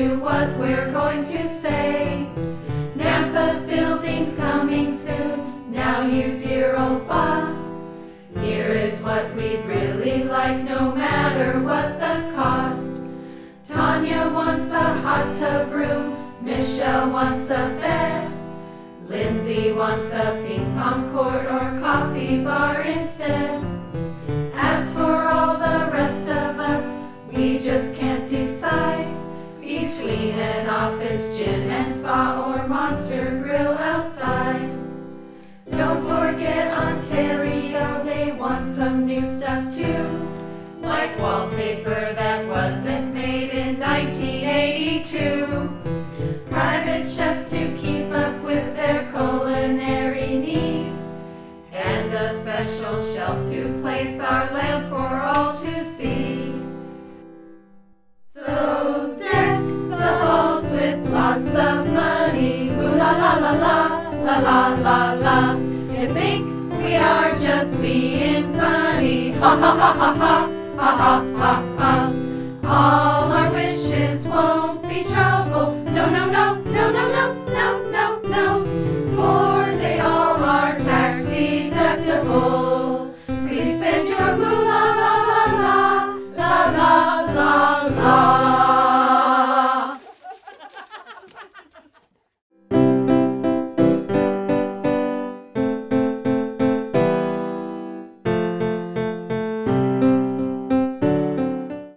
to what we're going to say. Nampa's building's coming soon, now you dear old boss. Here is what we'd really like, no matter what the cost. Tanya wants a hot tub room, Michelle wants a bed, Lindsay wants a ping pong court or coffee bar instead. As for all the rest of us, we just can't decide between an office, gym and spa, or Monster Grill outside. Don't forget Ontario, they want some new stuff too, like wallpaper that wasn't made in 1982. Private chefs to keep up with their culinary needs, and a special shelf to place our lamp for all to see. So deck the halls with lots of money, ooh la la la la, la la la la. You think we are just being funny, ha ha ha ha ha, ha ha ha.